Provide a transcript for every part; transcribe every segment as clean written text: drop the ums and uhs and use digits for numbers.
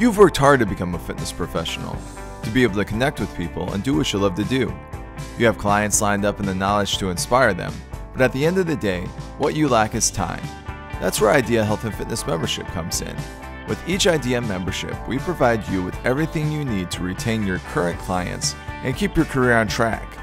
You've worked hard to become a fitness professional, to be able to connect with people and do what you love to do. You have clients lined up and the knowledge to inspire them, but at the end of the day, what you lack is time. That's where IDEA Health and Fitness membership comes in. With each IDEA membership, we provide you with everything you need to retain your current clients and keep your career on track.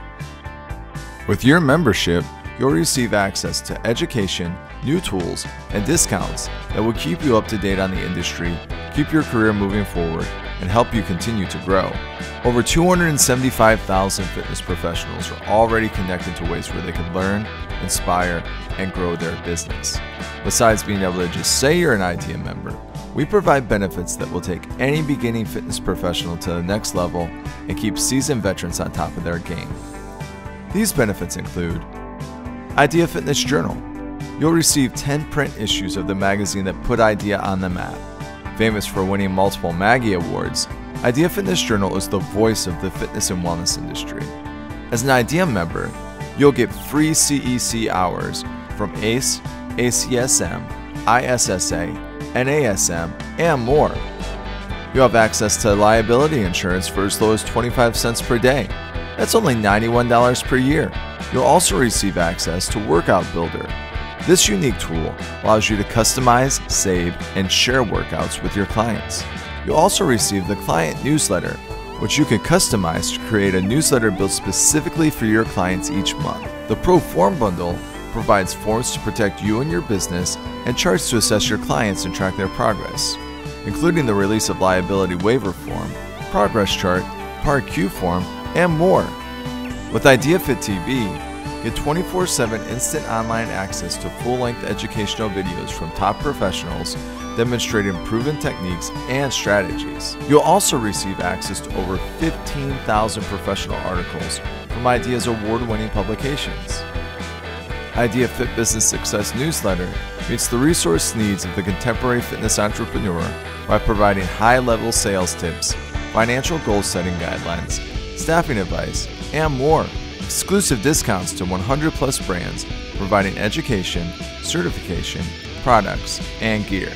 With your membership, you'll receive access to education, new tools, and discounts that will keep you up to date on the industry, keep your career moving forward, and help you continue to grow. Over 275,000 fitness professionals are already connected to ways where they can learn, inspire, and grow their business. Besides being able to just say you're an IDEA member, we provide benefits that will take any beginning fitness professional to the next level and keep seasoned veterans on top of their game. These benefits include IDEA Fitness Journal. You'll receive 10 print issues of the magazine that put IDEA on the map. Famous for winning multiple Maggie Awards, IDEA Fitness Journal is the voice of the fitness and wellness industry. As an IDEA member, you'll get free CEC hours from ACE, ACSM, ISSA, NASM, and more. You'll have access to liability insurance for as low as 25 cents per day. That's only $91 per year. You'll also receive access to Workout Builder. This unique tool allows you to customize, save, and share workouts with your clients. You'll also receive the Client Newsletter, which you can customize to create a newsletter built specifically for your clients each month. The Pro Form Bundle provides forms to protect you and your business and charts to assess your clients and track their progress, including the Release of Liability Waiver Form, Progress Chart, PAR-Q Form, and more. With IDEA Fit TV, get 24/7 instant online access to full-length educational videos from top professionals demonstrating proven techniques and strategies. You'll also receive access to over 15,000 professional articles from IDEA's award-winning publications. IDEA Fit Business Success Newsletter meets the resource needs of the contemporary fitness entrepreneur by providing high-level sales tips, financial goal-setting guidelines, staffing advice, and more. Exclusive discounts to 100-plus brands, providing education, certification, products, and gear.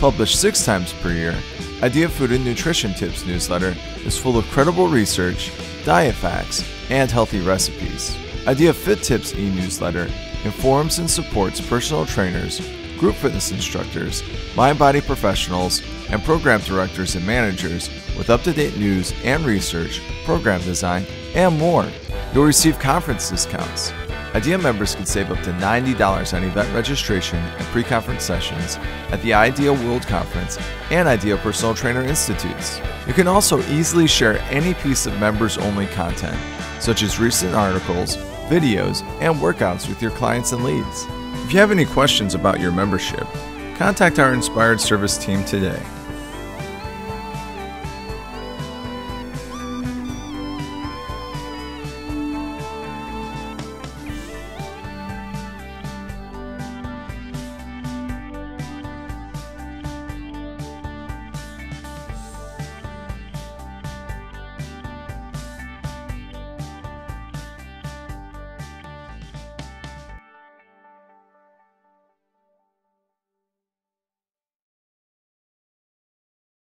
Published 6 times per year, IDEA Food and Nutrition Tips newsletter is full of credible research, diet facts, and healthy recipes. IDEA Fit Tips e-newsletter informs and supports personal trainers, group fitness instructors, mind-body professionals, and program directors and managers with up-to-date news and research, program design, and more. You'll receive conference discounts. IDEA members can save up to $90 on event registration and pre-conference sessions at the IDEA World Conference and IDEA Personal Trainer Institutes. You can also easily share any piece of members-only content, such as recent articles, videos, and workouts with your clients and leads. If you have any questions about your membership, contact our Inspired Service team today.